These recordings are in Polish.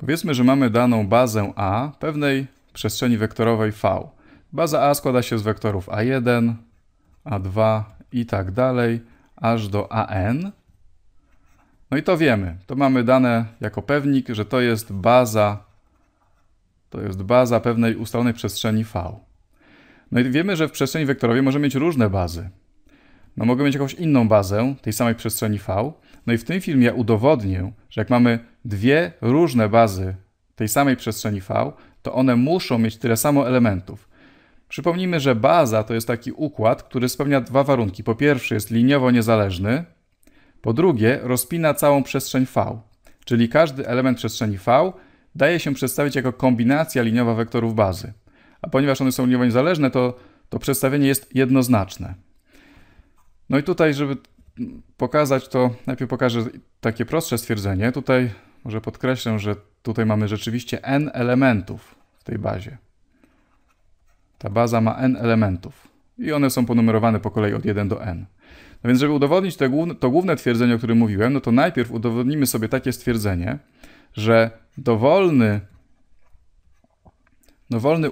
Powiedzmy, że mamy daną bazę A pewnej przestrzeni wektorowej V. Baza A składa się z wektorów A1, A2 i tak dalej, aż do AN. No i to wiemy. To mamy dane jako pewnik, że to jest baza pewnej ustalonej przestrzeni V. No i wiemy, że w przestrzeni wektorowej możemy mieć różne bazy. No mogę mieć jakąś inną bazę tej samej przestrzeni V. No i w tym filmie ja udowodnię, że jak mamy dwie różne bazy tej samej przestrzeni V, to one muszą mieć tyle samo elementów. Przypomnijmy, że baza to jest taki układ, który spełnia dwa warunki. Po pierwsze jest liniowo niezależny, po drugie rozpina całą przestrzeń V. Czyli każdy element przestrzeni V daje się przedstawić jako kombinacja liniowa wektorów bazy. A ponieważ one są liniowo niezależne, to przedstawienie jest jednoznaczne. No i tutaj, żeby pokazać to, najpierw pokażę takie prostsze stwierdzenie. Tutaj może podkreślę, że tutaj mamy rzeczywiście n elementów w tej bazie. Ta baza ma n elementów i one są ponumerowane po kolei od 1 do n. No więc, żeby udowodnić to główne twierdzenie, o którym mówiłem, no to najpierw udowodnimy sobie takie stwierdzenie, że dowolny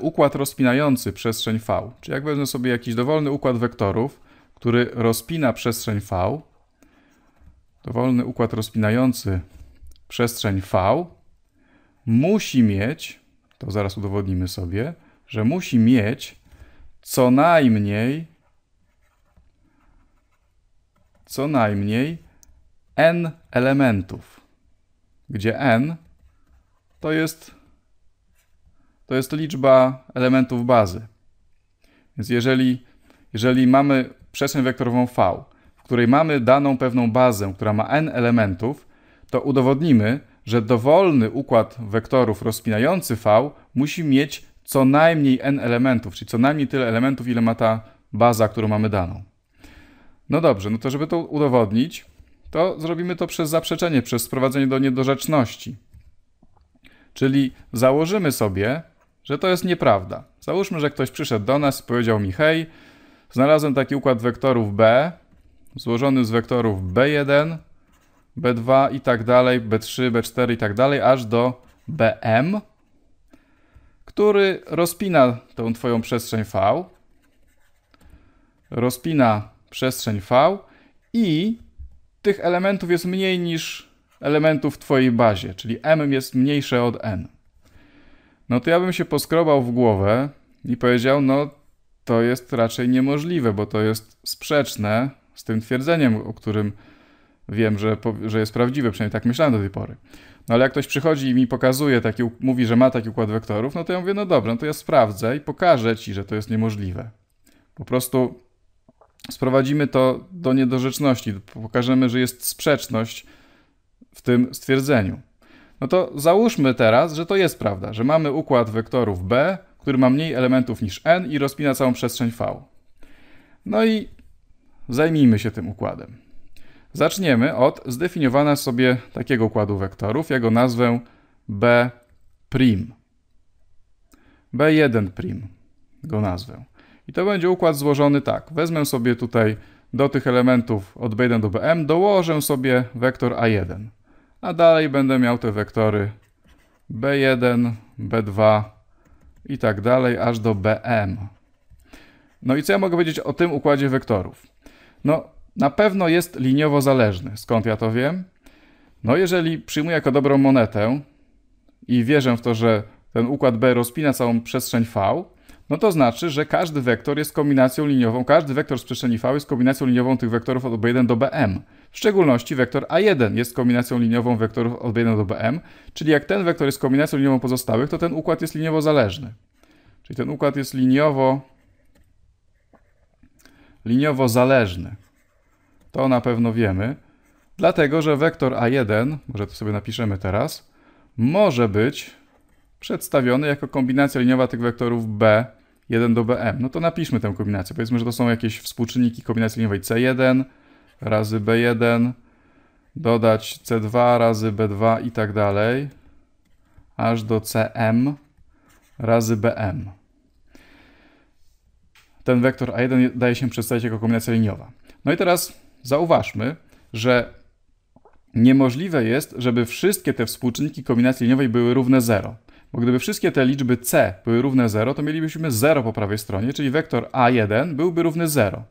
układ rozpinający przestrzeń V, czyli jak wezmę sobie jakiś dowolny układ wektorów, który rozpina przestrzeń V, dowolny układ rozpinający przestrzeń V musi mieć, to zaraz udowodnimy sobie, że musi mieć co najmniej n elementów, gdzie n to jest liczba elementów bazy. Więc jeżeli mamy przestrzeń wektorową V, w której mamy daną pewną bazę, która ma n elementów, to udowodnimy, że dowolny układ wektorów rozpinający V musi mieć co najmniej n elementów, czyli co najmniej tyle elementów, ile ma ta baza, którą mamy daną. No dobrze, no to żeby to udowodnić, to zrobimy to przez zaprzeczenie, przez sprowadzenie do niedorzeczności. Czyli założymy sobie, że to jest nieprawda. Załóżmy, że ktoś przyszedł do nas i powiedział mi: hej, znalazłem taki układ wektorów B, złożony z wektorów B1, B2 i tak dalej, B3, B4 i tak dalej, aż do Bm, który rozpina tą twoją przestrzeń V, rozpina przestrzeń V i tych elementów jest mniej niż elementów w twojej bazie, czyli m jest mniejsze od n. No to ja bym się poskrobał w głowę i powiedział, no to jest raczej niemożliwe, bo to jest sprzeczne z tym twierdzeniem, o którym wiem, że jest prawdziwe, przynajmniej tak myślałem do tej pory. No ale jak ktoś przychodzi i mi pokazuje, mówi, że ma taki układ wektorów, no to ja mówię, no dobra, no to ja sprawdzę i pokażę ci, że to jest niemożliwe. Po prostu sprowadzimy to do niedorzeczności, pokażemy, że jest sprzeczność w tym stwierdzeniu. No to załóżmy teraz, że to jest prawda, że mamy układ wektorów B, który ma mniej elementów niż n i rozpina całą przestrzeń V. No i zajmijmy się tym układem. Zaczniemy od zdefiniowania sobie takiego układu wektorów. Ja go nazwę B'. B1' go nazwę. I to będzie układ złożony tak. Wezmę sobie tutaj do tych elementów od B1 do Bm, dołożę sobie wektor A1. A dalej będę miał te wektory B1, B2 i tak dalej, aż do Bm. No i co ja mogę powiedzieć o tym układzie wektorów? No, na pewno jest liniowo zależny. Skąd ja to wiem? No, jeżeli przyjmuję jako dobrą monetę i wierzę w to, że ten układ B rozpina całą przestrzeń V, no to znaczy, że każdy wektor jest kombinacją liniową, każdy wektor z przestrzeni V jest kombinacją liniową tych wektorów od B1 do Bm. W szczególności wektor A1 jest kombinacją liniową wektorów od B1 do Bm, czyli jak ten wektor jest kombinacją liniową pozostałych, to ten układ jest liniowo zależny. Czyli ten układ jest liniowo zależny. To na pewno wiemy, dlatego że wektor A1, może to sobie napiszemy teraz, może być przedstawiony jako kombinacja liniowa tych wektorów B1 do Bm. No to napiszmy tę kombinację. Powiedzmy, że to są jakieś współczynniki kombinacji liniowej C1 razy B1, dodać C2 razy B2 i tak dalej, aż do Cm razy Bm. Ten wektor A1 daje się przedstawić jako kombinacja liniowa. No i teraz zauważmy, że Niemożliwe jest, żeby wszystkie te współczynniki kombinacji liniowej były równe 0. Bo gdyby wszystkie te liczby c były równe 0, to mielibyśmy 0 po prawej stronie, czyli wektor a1 byłby równy 0.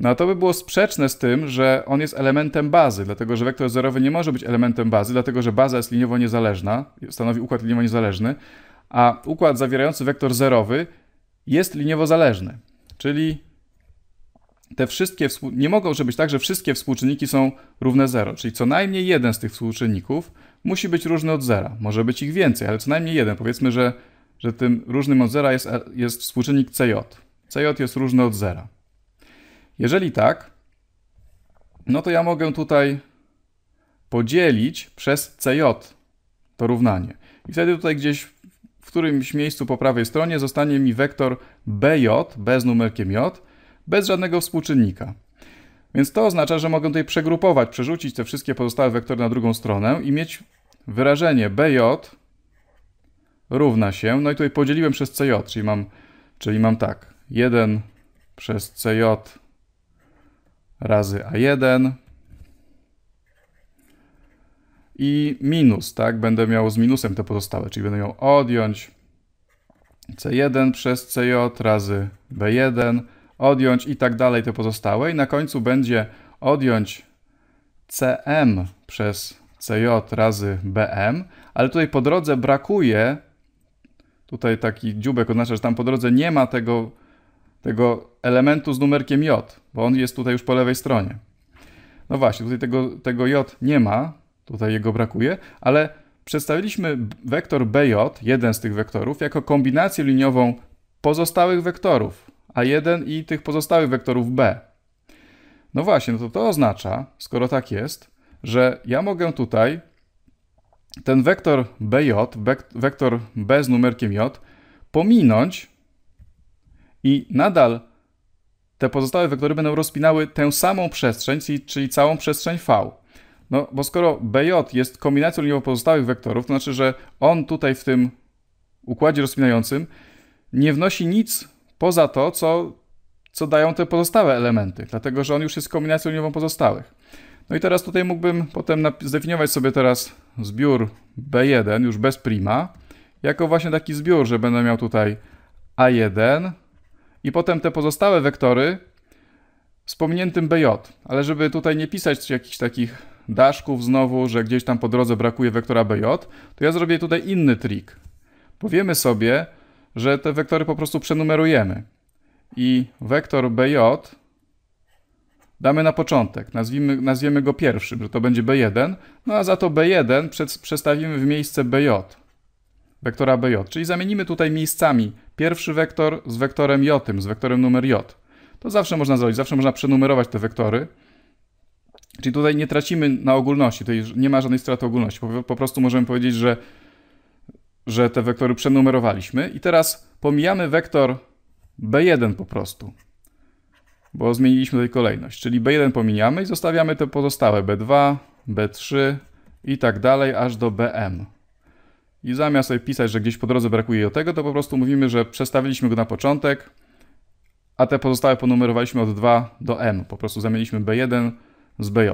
No a to by było sprzeczne z tym, że on jest elementem bazy, dlatego że wektor zerowy nie może być elementem bazy, dlatego że baza jest liniowo niezależna, stanowi układ liniowo niezależny, a układ zawierający wektor zerowy jest liniowo zależny. Czyli te wszystkie nie mogą być tak, że wszystkie współczynniki są równe 0, czyli co najmniej jeden z tych współczynników musi być różny od zera. Może być ich więcej, ale co najmniej jeden. Powiedzmy, że tym różnym od zera jest współczynnik CJ. CJ jest różny od zera. Jeżeli tak, no to ja mogę tutaj podzielić przez CJ to równanie. I wtedy tutaj gdzieś w którymś miejscu po prawej stronie zostanie mi wektor BJ, B z numerkiem J, bez żadnego współczynnika. Więc to oznacza, że mogę tutaj przegrupować, przerzucić te wszystkie pozostałe wektory na drugą stronę i mieć wyrażenie BJ równa się, no i tutaj podzieliłem przez CJ, czyli mam tak, 1 przez CJ razy A1 i minus, tak, będę miał z minusem te pozostałe, czyli będę miał odjąć C1 przez CJ razy B1, odjąć i tak dalej te pozostałe i na końcu będzie odjąć CM przez CJ razy BM, ale tutaj po drodze brakuje, tutaj taki dzióbek oznacza, że tam po drodze nie ma tego elementu z numerkiem J, bo on jest tutaj już po lewej stronie. No właśnie, tutaj tego J nie ma, tutaj jego brakuje, ale przedstawiliśmy wektor BJ, jeden z tych wektorów, jako kombinację liniową pozostałych wektorów A1 i tych pozostałych wektorów B. No właśnie, no to oznacza, skoro tak jest, że ja mogę tutaj ten wektor BJ, wektor B z numerkiem J, pominąć i nadal te pozostałe wektory będą rozpinały tę samą przestrzeń, czyli całą przestrzeń V. No bo skoro BJ jest kombinacją liniowo pozostałych wektorów, to znaczy, że on tutaj w tym układzie rozpinającym nie wnosi nic poza to, co dają te pozostałe elementy, dlatego że on już jest kombinacją liniową pozostałych. No i teraz tutaj mógłbym potem zdefiniować sobie teraz zbiór B1 już bez prima, jako właśnie taki zbiór, że będę miał tutaj A1 i potem te pozostałe wektory z pominiętym BJ, ale żeby tutaj nie pisać jakichś takich daszków znowu, że gdzieś tam po drodze brakuje wektora BJ, to ja zrobię tutaj inny trik. Powiemy sobie, że te wektory po prostu przenumerujemy i wektor BJ damy na początek, nazwiemy go pierwszym, że to będzie B1, no a za to B1 przestawimy w miejsce BJ, wektora BJ, czyli zamienimy tutaj miejscami pierwszy wektor z wektorem J, z wektorem numer J. To zawsze można zrobić, zawsze można przenumerować te wektory, czyli tutaj nie tracimy na ogólności, tutaj nie ma żadnej straty ogólności, po prostu możemy powiedzieć, że te wektory przenumerowaliśmy i teraz pomijamy wektor B1 po prostu, bo zmieniliśmy tutaj kolejność, czyli B1 pomijamy i zostawiamy te pozostałe B2, B3 i tak dalej aż do BM. I zamiast sobie pisać, że gdzieś po drodze brakuje tego, to po prostu mówimy, że przestawiliśmy go na początek, a te pozostałe ponumerowaliśmy od 2 do M, po prostu zamieniliśmy B1 z BJ.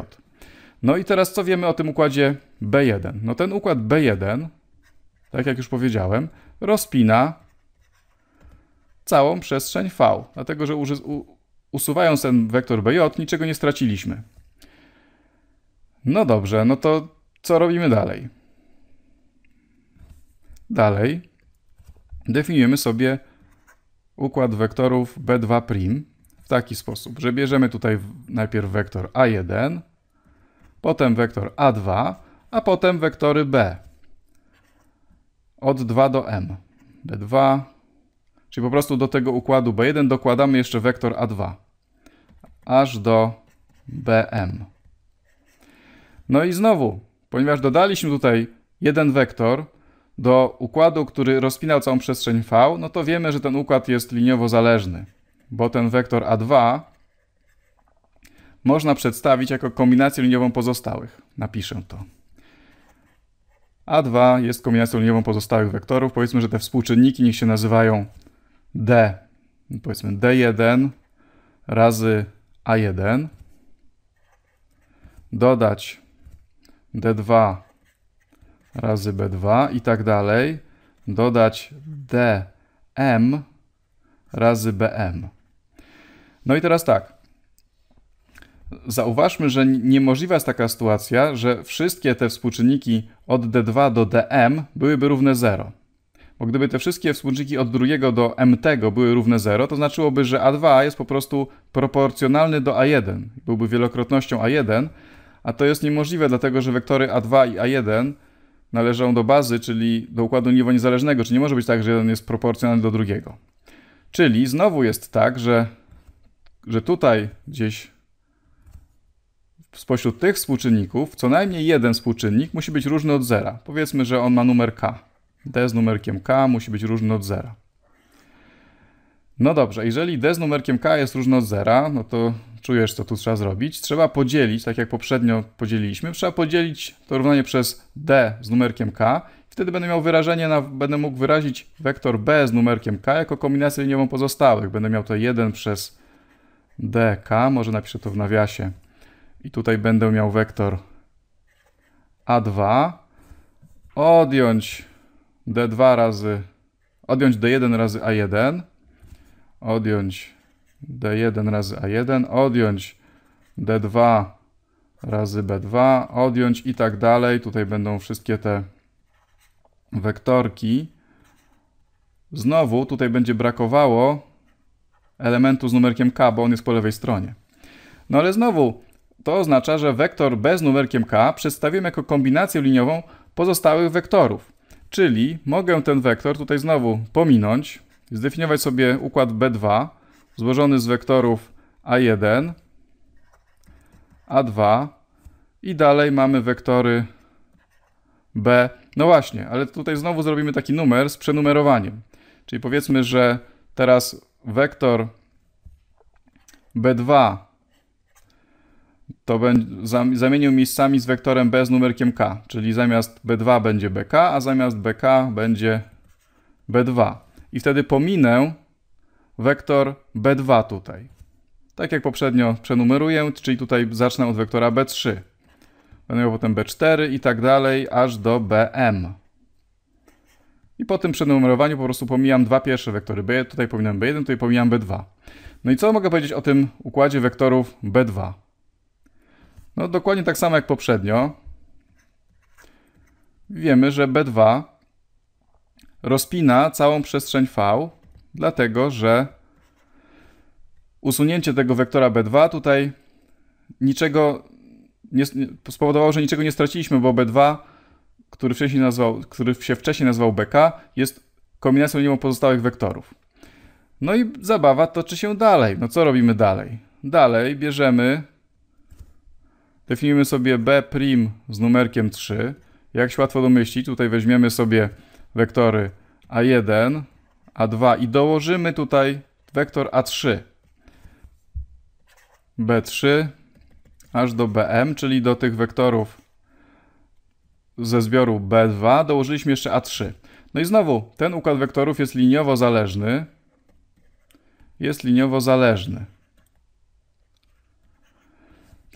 No i teraz co wiemy o tym układzie B1? No ten układ B1, tak jak już powiedziałem, rozpina całą przestrzeń V, dlatego że usuwając ten wektor BJ niczego nie straciliśmy. No dobrze, no to co robimy dalej? Dalej definiujemy sobie układ wektorów B2' w taki sposób, że bierzemy tutaj najpierw wektor A1, potem wektor A2, a potem wektory B. Od 2 do M. B2, czyli po prostu do tego układu B1 dokładamy jeszcze wektor A2, aż do BM. No i znowu, ponieważ dodaliśmy tutaj jeden wektor do układu, który rozpinał całą przestrzeń V, no to wiemy, że ten układ jest liniowo zależny, bo ten wektor A2 można przedstawić jako kombinację liniową pozostałych. Napiszę to. A2 jest kombinacją liniową pozostałych wektorów. Powiedzmy, że te współczynniki niech się nazywają D, powiedzmy D1 razy A1, dodać D2 razy B2 i tak dalej, dodać DM razy BM. No i teraz tak, zauważmy, że niemożliwa jest taka sytuacja, że wszystkie te współczynniki od D2 do DM byłyby równe 0. Bo gdyby te wszystkie współczynniki od drugiego do m-tego były równe 0, to znaczyłoby, że A2 jest po prostu proporcjonalny do A1. Byłby wielokrotnością A1, a to jest niemożliwe, dlatego że wektory A2 i A1 należą do bazy, czyli do układu niwo niezależnego, czyli nie może być tak, że jeden jest proporcjonalny do drugiego. Czyli znowu jest tak, że tutaj gdzieś spośród tych współczynników co najmniej jeden współczynnik musi być różny od 0. Powiedzmy, że on ma numer k. D z numerkiem k musi być różny od 0. No dobrze, jeżeli D z numerkiem k jest różny od 0, no to czujesz, co tu trzeba zrobić. Trzeba podzielić, tak jak poprzednio podzieliliśmy, trzeba podzielić to równanie przez D z numerkiem k. Wtedy będę miał wyrażenie, będę mógł wyrazić wektor B z numerkiem k jako kombinację liniową pozostałych. Będę miał to 1 przez dk, może napiszę to w nawiasie. I tutaj będę miał wektor A2, odjąć D1 razy A1, odjąć D1 razy A1, odjąć D2 razy B2, odjąć i tak dalej. Tutaj będą wszystkie te wektorki. Znowu tutaj będzie brakowało elementu z numerkiem k, bo on jest po lewej stronie. No ale znowu to oznacza, że wektor B z numerkiem k przedstawiłem jako kombinację liniową pozostałych wektorów. Czyli mogę ten wektor tutaj znowu pominąć, zdefiniować sobie układ B2 złożony z wektorów A1, A2 i dalej mamy wektory B. No właśnie, ale tutaj znowu zrobimy taki numer z przenumerowaniem. Czyli powiedzmy, że teraz wektor B2 to zamienił miejscami z wektorem B z numerkiem k, czyli zamiast B2 będzie BK, a zamiast BK będzie B2. I wtedy pominę wektor B2 tutaj. Tak jak poprzednio przenumeruję, czyli tutaj zacznę od wektora B3. Będę miał potem B4 i tak dalej, aż do BM. I po tym przenumerowaniu po prostu pomijam dwa pierwsze wektory. Tutaj pominam B1, tutaj pomijam B2. No i co mogę powiedzieć o tym układzie wektorów B2? No dokładnie tak samo jak poprzednio. Wiemy, że B2 rozpina całą przestrzeń V, dlatego że usunięcie tego wektora B2 tutaj spowodowało, że niczego nie straciliśmy, bo B2, który się wcześniej nazwał BK, jest kombinacją liniową pozostałych wektorów. No i zabawa toczy się dalej. No co robimy dalej? Dalej bierzemy... Definiujemy sobie B' z numerkiem 3. Jak się łatwo domyślić, tutaj weźmiemy sobie wektory A1, A2 i dołożymy tutaj wektor A3. B3 aż do Bm, czyli do tych wektorów ze zbioru B2 dołożyliśmy jeszcze A3. No i znowu, ten układ wektorów jest liniowo zależny. Jest liniowo zależny.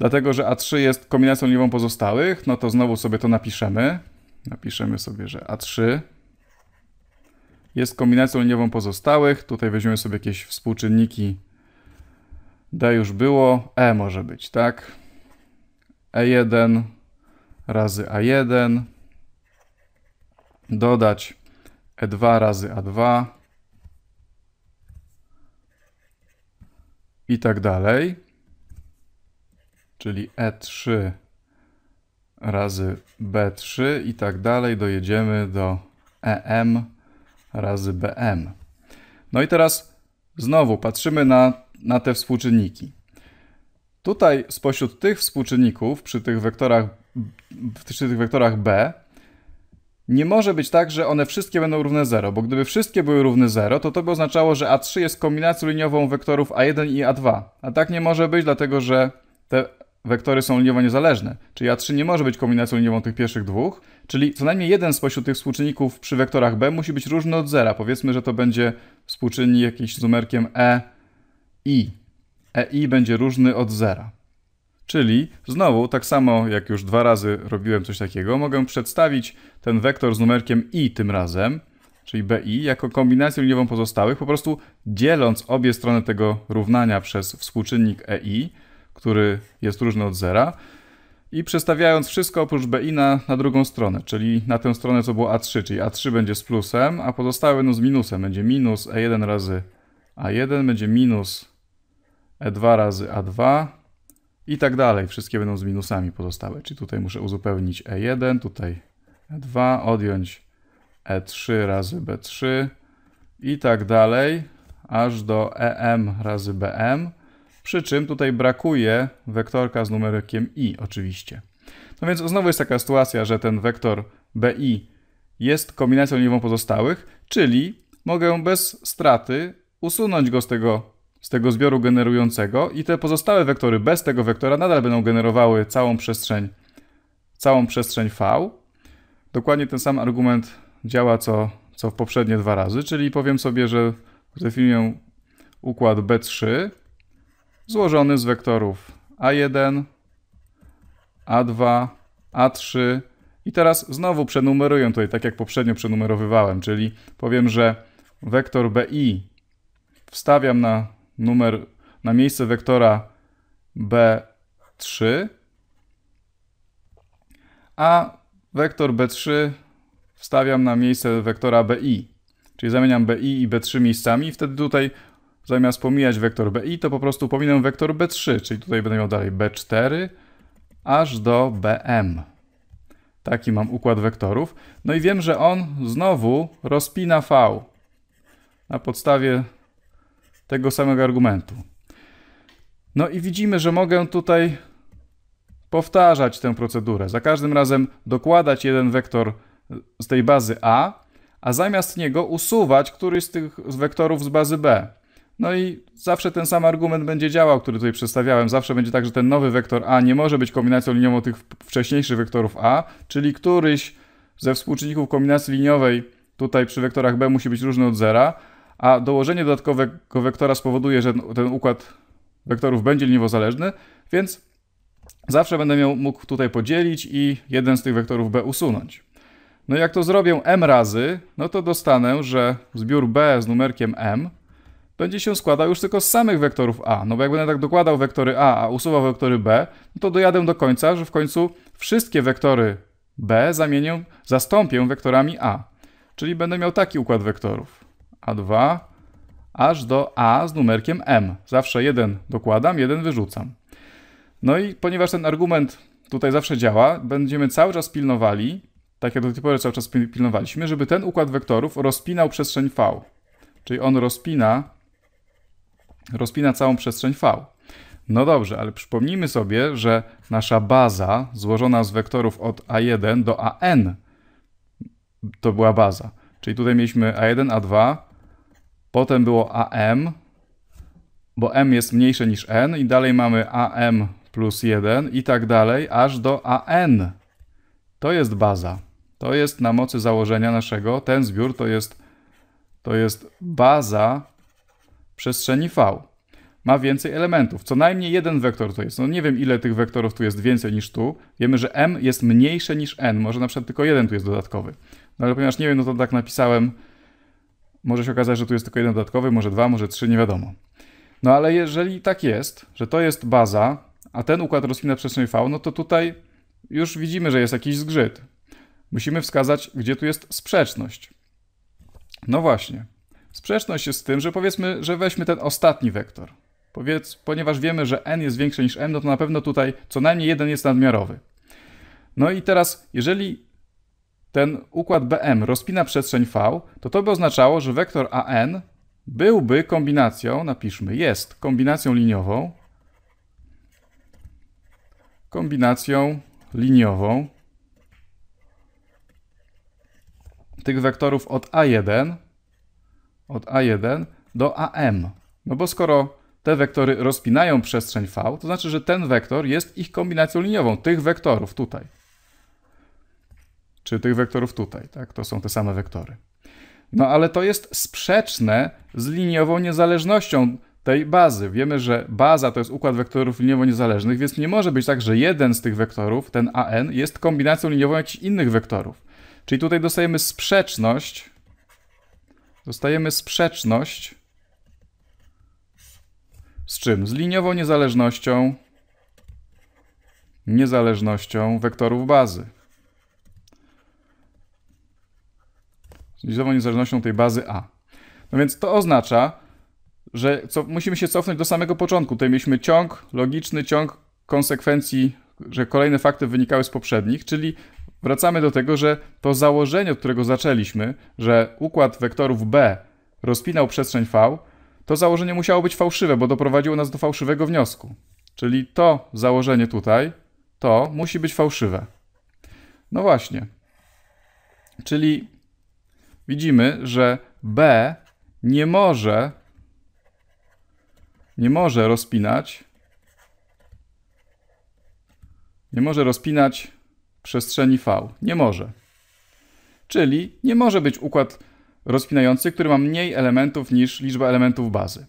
Dlatego, że A3 jest kombinacją liniową pozostałych, no to znowu sobie to napiszemy. Napiszemy sobie, że A3 jest kombinacją liniową pozostałych. Tutaj weźmiemy sobie jakieś współczynniki. D już było, E może być, tak? E1 razy A1. Dodać E2 razy A2. I tak dalej. Czyli E3 razy B3 i tak dalej, dojedziemy do EM razy BM. No i teraz znowu patrzymy na te współczynniki. Tutaj spośród tych współczynników przy tych wektorach B nie może być tak, że one wszystkie będą równe 0, bo gdyby wszystkie były równe 0, to by oznaczało, że A3 jest kombinacją liniową wektorów A1 i A2. A tak nie może być, dlatego że te wektory są liniowo niezależne, czyli A3 nie może być kombinacją liniową tych pierwszych dwóch, czyli co najmniej jeden spośród tych współczynników przy wektorach B musi być różny od 0. Powiedzmy, że to będzie współczynnik jakiś z numerkiem EI. EI będzie różny od 0. Czyli znowu, tak samo jak już dwa razy robiłem coś takiego, mogę przedstawić ten wektor z numerkiem i tym razem, czyli bi, jako kombinację liniową pozostałych, po prostu dzieląc obie strony tego równania przez współczynnik ei, który jest różny od zera, i przestawiając wszystko oprócz bi na drugą stronę, czyli na tę stronę, co było a3, czyli a3 będzie z plusem, a pozostałe będą z minusem, będzie minus e1 razy a1, będzie minus e2 razy a2 i tak dalej. Wszystkie będą z minusami pozostałe, czyli tutaj muszę uzupełnić e1, tutaj e2, odjąć e3 razy b3 i tak dalej, aż do em razy bm. Przy czym tutaj brakuje wektorka z numerkiem i oczywiście. No więc znowu jest taka sytuacja, że ten wektor bi jest kombinacją liniową pozostałych, czyli mogę bez straty usunąć go z tego zbioru generującego i te pozostałe wektory bez tego wektora nadal będą generowały całą przestrzeń V. Dokładnie ten sam argument działa co w poprzednie dwa razy, czyli powiem sobie, że zdefiniuję układ B3 złożony z wektorów A1, A2, A3 i teraz znowu przenumeruję tutaj tak jak poprzednio przenumerowywałem, czyli powiem, że wektor BI wstawiam na miejsce wektora B3, a wektor B3 wstawiam na miejsce wektora BI, czyli zamieniam BI i B3 miejscami i wtedy tutaj zamiast pomijać wektor bi, to po prostu pominę wektor b3, czyli tutaj będę miał dalej b4 aż do bm. Taki mam układ wektorów. No i wiem, że on znowu rozpina v na podstawie tego samego argumentu. No i widzimy, że mogę tutaj powtarzać tę procedurę. Za każdym razem dokładać jeden wektor z tej bazy a zamiast niego usuwać któryś z tych wektorów z bazy b. No i zawsze ten sam argument będzie działał, który tutaj przedstawiałem. Zawsze będzie tak, że ten nowy wektor A nie może być kombinacją liniową tych wcześniejszych wektorów A, czyli któryś ze współczynników kombinacji liniowej tutaj przy wektorach B musi być różny od zera, a dołożenie dodatkowego wektora spowoduje, że ten układ wektorów będzie liniowo zależny, więc zawsze będę mógł tutaj podzielić i jeden z tych wektorów B usunąć. No i jak to zrobię m razy, no to dostanę, że zbiór B z numerkiem m będzie się składał już tylko z samych wektorów a, no bo jak będę tak dokładał wektory a usuwał wektory b, no to dojadę do końca, że w końcu wszystkie wektory b zastąpię wektorami a. Czyli będę miał taki układ wektorów a2 aż do a z numerkiem m. Zawsze jeden dokładam, jeden wyrzucam. No i ponieważ ten argument tutaj zawsze działa, będziemy cały czas pilnowali, tak jak do tej pory cały czas pilnowaliśmy, żeby ten układ wektorów rozpinał przestrzeń v. Czyli on rozpina całą przestrzeń V. No dobrze, ale przypomnijmy sobie, że nasza baza złożona z wektorów od A1 do AN to była baza. Czyli tutaj mieliśmy A1, A2, potem było AM, bo M jest mniejsze niż N i dalej mamy AM plus 1 i tak dalej, aż do AN. To jest baza. To jest na mocy założenia naszego, ten zbiór to jest baza przestrzeni V. Ma więcej elementów. Co najmniej jeden wektor to jest. No nie wiem, ile tych wektorów tu jest więcej niż tu. Wiemy, że m jest mniejsze niż n. Może na przykład tylko jeden tu jest dodatkowy. No ale ponieważ nie wiem, no to tak napisałem. Może się okazać, że tu jest tylko jeden dodatkowy, może dwa, może trzy, nie wiadomo. No ale jeżeli tak jest, że to jest baza, a ten układ rozpina przestrzeń V, no to tutaj już widzimy, że jest jakiś zgrzyt. Musimy wskazać, gdzie tu jest sprzeczność. No właśnie. Sprzeczność jest z tym, że powiedzmy, że weźmy ten ostatni wektor. Ponieważ wiemy, że n jest większe niż m, no to na pewno tutaj co najmniej jeden jest nadmiarowy. No i teraz, jeżeli ten układ BM rozpina przestrzeń V, to by oznaczało, że wektor AN byłby kombinacją, napiszmy, jest kombinacją liniową. Tych wektorów od A1 do AM. No bo skoro te wektory rozpinają przestrzeń V, to znaczy, że ten wektor jest ich kombinacją liniową, tych wektorów tutaj. Czy tych wektorów tutaj, tak? To są te same wektory. No ale to jest sprzeczne z liniową niezależnością tej bazy. Wiemy, że baza to jest układ wektorów liniowo-niezależnych, więc nie może być tak, że jeden z tych wektorów, ten AN, jest kombinacją liniową jakichś innych wektorów. Czyli tutaj dostajemy sprzeczność. Z czym? Z liniową niezależnością wektorów bazy. Z liniową niezależnością tej bazy A. No więc to oznacza, że musimy się cofnąć do samego początku. Tutaj mieliśmy ciąg logiczny, ciąg konsekwencji, że kolejne fakty wynikały z poprzednich, czyli wracamy do tego, że to założenie, od którego zaczęliśmy, że układ wektorów B rozpinał przestrzeń V, to założenie musiało być fałszywe, bo doprowadziło nas do fałszywego wniosku. Czyli to założenie tutaj, to musi być fałszywe. No właśnie. Czyli widzimy, że B nie może rozpinać przestrzeni V. Nie może. Czyli nie może być układ rozpinający, który ma mniej elementów niż liczba elementów bazy.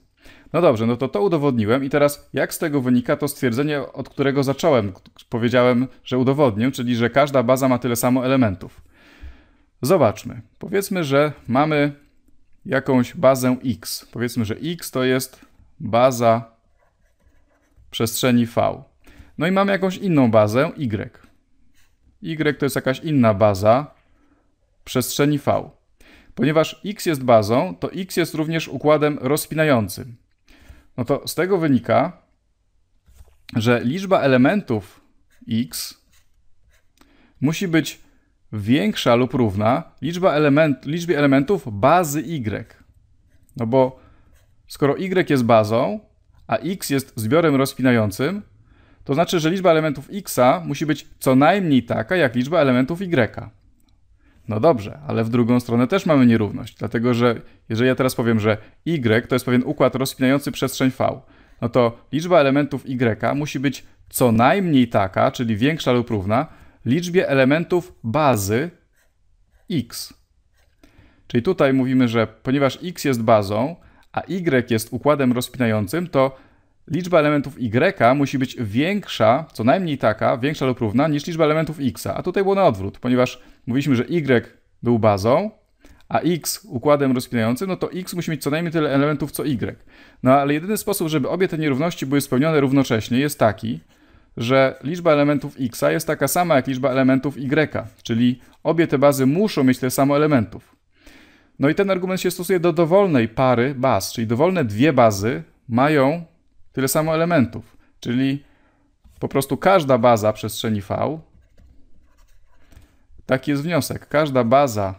No dobrze, no to to udowodniłem i teraz jak z tego wynika to stwierdzenie, od którego zacząłem, powiedziałem, że udowodnię, czyli że każda baza ma tyle samo elementów. Zobaczmy. Powiedzmy, że mamy jakąś bazę X. Powiedzmy, że X to jest baza przestrzeni V. No i mamy jakąś inną bazę Y. Y to jest jakaś inna baza przestrzeni V. Ponieważ X jest bazą, to X jest również układem rozpinającym. No to z tego wynika, że liczba elementów X musi być większa lub równa liczbie elementów bazy Y. No bo skoro Y jest bazą, a X jest zbiorem rozpinającym, to znaczy, że liczba elementów X musi być co najmniej taka, jak liczba elementów Y. No dobrze, ale w drugą stronę też mamy nierówność, dlatego że jeżeli ja teraz powiem, że Y to jest pewien układ rozpinający przestrzeń V, no to liczba elementów Y musi być co najmniej taka, czyli większa lub równa, liczbie elementów bazy X. Czyli tutaj mówimy, że ponieważ X jest bazą, a Y jest układem rozpinającym, to liczba elementów Y musi być większa, co najmniej taka, większa lub równa, niż liczba elementów X. A tutaj było na odwrót, ponieważ mówiliśmy, że Y był bazą, a X układem rozpinającym, no to X musi mieć co najmniej tyle elementów, co Y. No ale jedyny sposób, żeby obie te nierówności były spełnione równocześnie, jest taki, że liczba elementów X jest taka sama, jak liczba elementów Y. Czyli obie te bazy muszą mieć tyle samo elementów. No i ten argument się stosuje do dowolnej pary baz, czyli dowolne dwie bazy mają tyle samo elementów, czyli po prostu każda baza przestrzeni V, taki jest wniosek, każda baza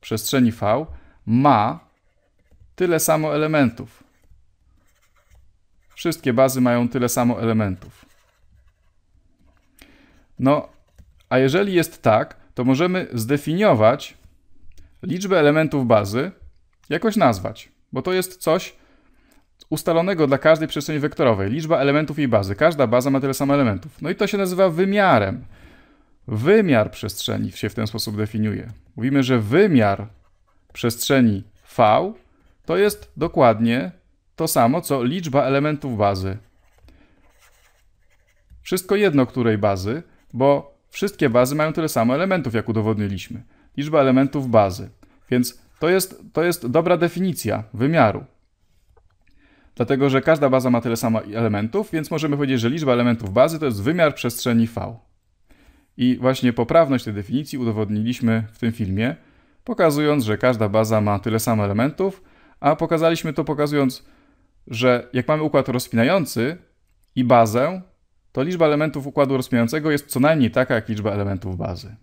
przestrzeni V ma tyle samo elementów. Wszystkie bazy mają tyle samo elementów. No, a jeżeli jest tak, to możemy zdefiniować liczbę elementów bazy, jakoś nazwać, bo to jest coś ustalonego dla każdej przestrzeni wektorowej. Liczba elementów jej bazy. Każda baza ma tyle samo elementów. No i to się nazywa wymiarem. Wymiar przestrzeni się w ten sposób definiuje. Mówimy, że wymiar przestrzeni V to jest dokładnie to samo, co liczba elementów bazy. Wszystko jedno której bazy, bo wszystkie bazy mają tyle samo elementów, jak udowodniliśmy. Liczba elementów bazy. Więc to jest dobra definicja wymiaru. Dlatego, że każda baza ma tyle samo elementów, więc możemy powiedzieć, że liczba elementów bazy to jest wymiar przestrzeni V. I właśnie poprawność tej definicji udowodniliśmy w tym filmie, pokazując, że każda baza ma tyle samo elementów, a pokazaliśmy to pokazując, że jak mamy układ rozpinający i bazę, to liczba elementów układu rozpinającego jest co najmniej taka, jak liczba elementów bazy.